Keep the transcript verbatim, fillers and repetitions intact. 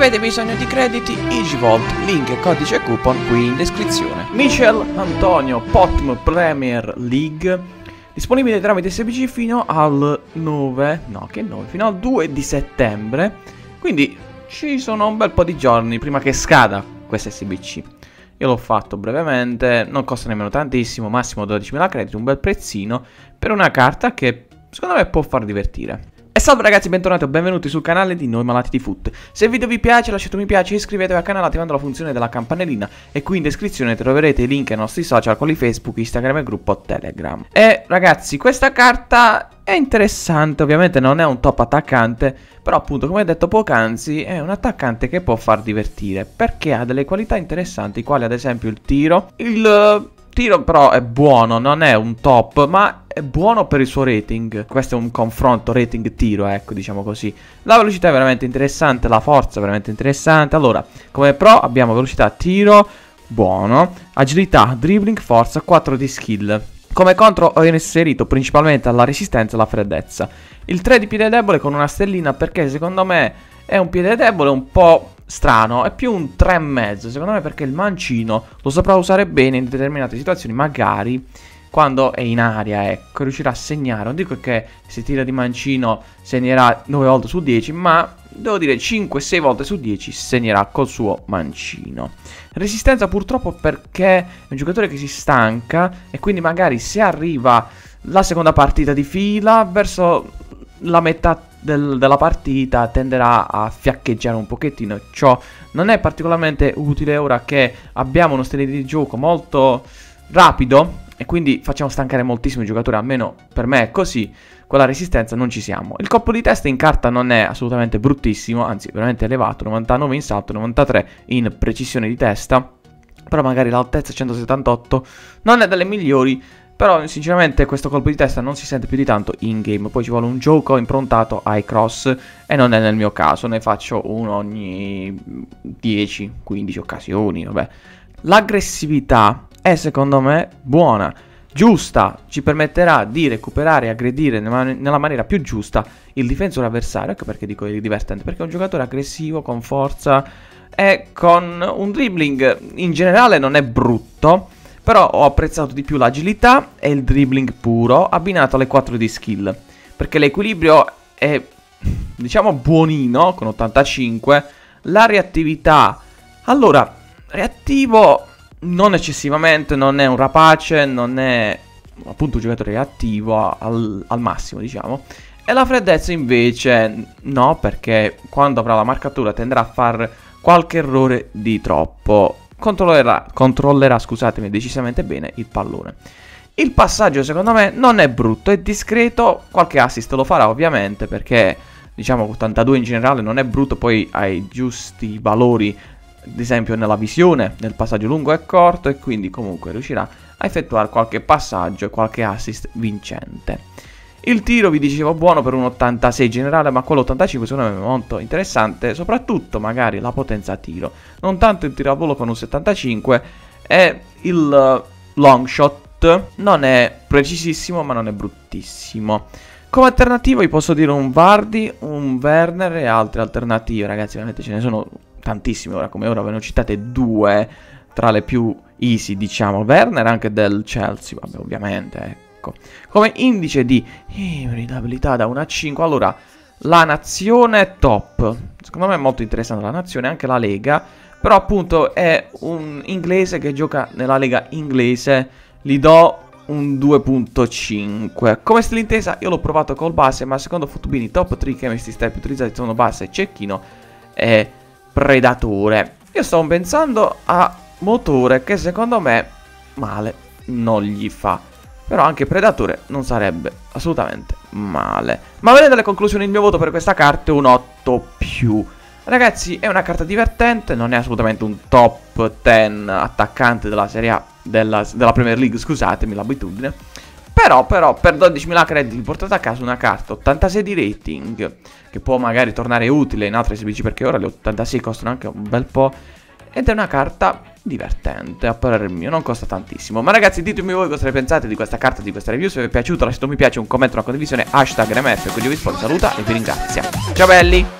avete bisogno di crediti Igivolt, link, codice e coupon qui in descrizione. Michail Antonio, Potm Premier League, disponibile tramite S B C fino al nove, no che nove, fino al due di settembre, quindi ci sono un bel po' di giorni prima che scada questa S B C. Io l'ho fatto brevemente, non costa nemmeno tantissimo, massimo dodicimila crediti, un bel prezzino per una carta che secondo me può far divertire. E salve ragazzi, bentornati o benvenuti sul canale di Noi Malati di Fut. Se il video vi piace lasciate un mi piace, iscrivetevi al canale attivando la funzione della campanellina, e qui in descrizione troverete i link ai nostri social quali Facebook, Instagram e gruppo Telegram. E ragazzi, questa carta è interessante, ovviamente non è un top attaccante, però appunto come detto poc'anzi è un attaccante che può far divertire, perché ha delle qualità interessanti quali ad esempio il tiro. Il tiro però è buono, non è un top, ma è buono per il suo rating. Questo è un confronto rating tiro, ecco, diciamo così. La velocità è veramente interessante, la forza è veramente interessante. Allora, come pro abbiamo velocità tiro, buono, agilità, dribbling, forza, quattro di skill. Come contro ho inserito principalmente la resistenza e la freddezza. Il tre di piede debole con una stellina, perché secondo me è un piede debole un po' strano, è più un tre e mezzo secondo me, perché il mancino lo saprà usare bene in determinate situazioni, magari quando è in aria, ecco, riuscirà a segnare. Non dico che se tira di mancino segnerà nove volte su dieci, ma devo dire cinque sei volte su dieci segnerà col suo mancino. Resistenza purtroppo perché è un giocatore che si stanca, e quindi magari se arriva la seconda partita di fila verso la metà Del, della partita tenderà a fiaccheggiare un pochettino, e ciò non è particolarmente utile ora che abbiamo uno stile di gioco molto rapido e quindi facciamo stancare moltissimo i giocatori, almeno per me è così. Con la resistenza non ci siamo. Il colpo di testa in carta non è assolutamente bruttissimo, anzi veramente elevato, novantanove in salto, novantatré in precisione di testa, però magari l'altezza centosettantotto non è delle migliori. Però sinceramente questo colpo di testa non si sente più di tanto in game, poi ci vuole un gioco improntato ai cross e non è nel mio caso, ne faccio uno ogni dieci quindici occasioni, vabbè. L'aggressività è secondo me buona, giusta, ci permetterà di recuperare e aggredire nella maniera più giusta il difensore avversario, anche perché dico è divertente, perché è un giocatore aggressivo, con forza e con un dribbling in generale non è brutto. Però ho apprezzato di più l'agilità e il dribbling puro abbinato alle quattro di skill, perché l'equilibrio è diciamo buonino con ottantacinque. La reattività, allora, reattivo non eccessivamente, non è un rapace, non è appunto un giocatore reattivo al, al massimo diciamo. E la freddezza invece no, perché quando avrà la marcatura tenderà a far qualche errore di troppo. Controllerà, controllerà scusatemi, decisamente bene il pallone. Il passaggio secondo me non è brutto, è discreto, qualche assist lo farà ovviamente, perché diciamo ottantadue in generale non è brutto, poi ha i giusti valori ad esempio nella visione, nel passaggio lungo e corto, e quindi comunque riuscirà a effettuare qualche passaggio e qualche assist vincente. Il tiro vi dicevo buono per un ottantasei in generale, ma quello ottantacinque secondo me è molto interessante, soprattutto magari la potenza tiro, non tanto il tiro a volo con un settantacinque, e il long shot non è precisissimo ma non è bruttissimo. Come alternativa vi posso dire un Vardy, un Werner e altre alternative, ragazzi veramente ce ne sono tantissime ora come ora, ve ne ho citate due tra le più easy diciamo, Werner anche del Chelsea, vabbè ovviamente ecco. Come indice di abilità da uno a cinque, allora la nazione è top, secondo me è molto interessante la nazione, anche la lega, però appunto è un inglese che gioca nella lega inglese, gli do un due virgola cinque. Come stile intesa io l'ho provato col base, ma secondo Futubini i top tre chemistry step utilizzati sono base, cecchino e predatore. Io stavo pensando a motore, che secondo me male non gli fa, però anche predatore non sarebbe assolutamente male. Ma vedete le conclusioni, il mio voto per questa carta è un otto più. Ragazzi, è una carta divertente, non è assolutamente un top dieci attaccante della Serie A, della, della Premier League, scusatemi l'abitudine. Però, però, per dodicimila crediti portate a casa una carta ottantasei di rating, che può magari tornare utile in altre S B C, perché ora le ottantasei costano anche un bel po'. Ed è una carta divertente a parer mio, non costa tantissimo. Ma ragazzi, ditemi voi cosa ne pensate di questa carta, di questa review. Se vi è piaciuto lasciate un mi piace, un commento, una condivisione, hashtag R M F. Così vi saluta e vi ringrazia. Ciao belli!